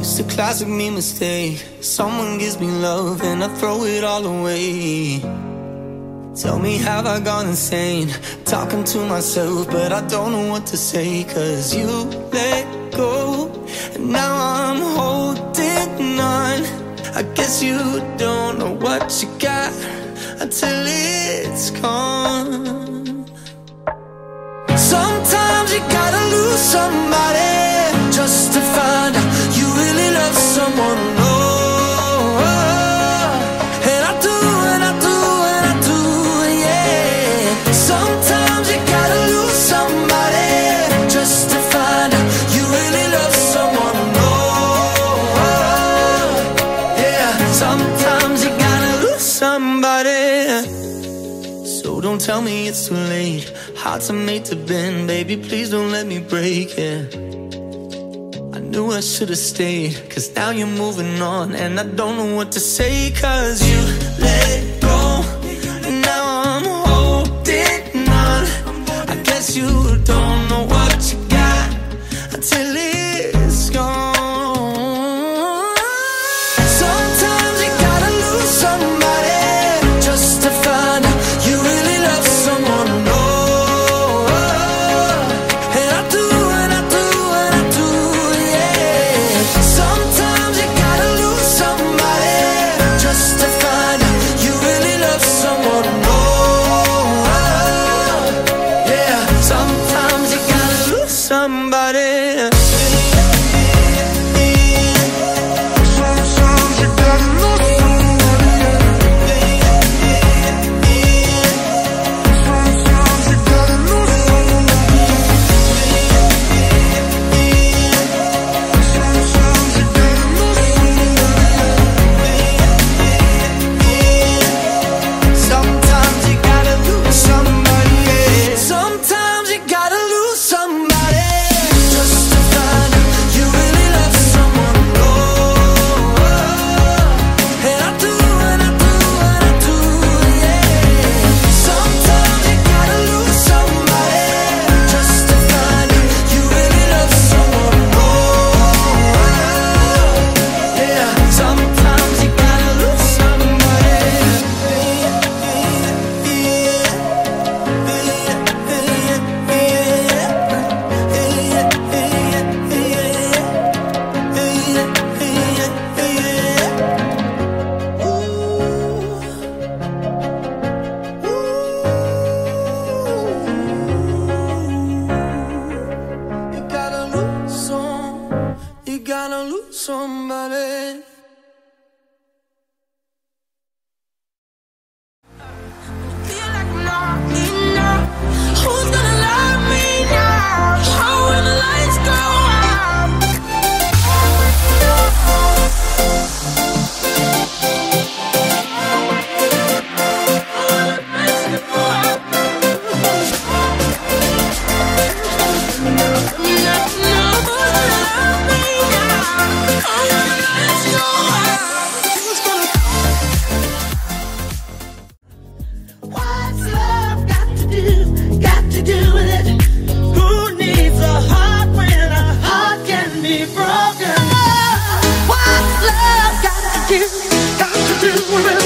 It's a classic me mistake. Someone gives me love and I throw it all away. Tell me, have I gone insane? Talking to myself, but I don't know what to say. Cause you let go, and now I'm holding on. I guess you don't know what you got until it's gone. Sometimes you gotta lose somebody just to find out you really love someone. Oh, and I do, and I do, and I do, yeah. Sometimes you gotta lose somebody just to find out you really love someone. Oh, yeah. Sometimes you gotta lose somebody. So don't tell me it's too late. Hearts are made to bend, baby, please don't let me break it. Yeah. Knew I should've stayed, cause now you're moving on, and I don't know what to say. Cause you let go, and now I'm holding on. I guess you don't know what you got until it's gone. Sometimes you gotta lose somebody just to find out you really love someone. Oh, and I do. Gotta lose somebody. Got to do it.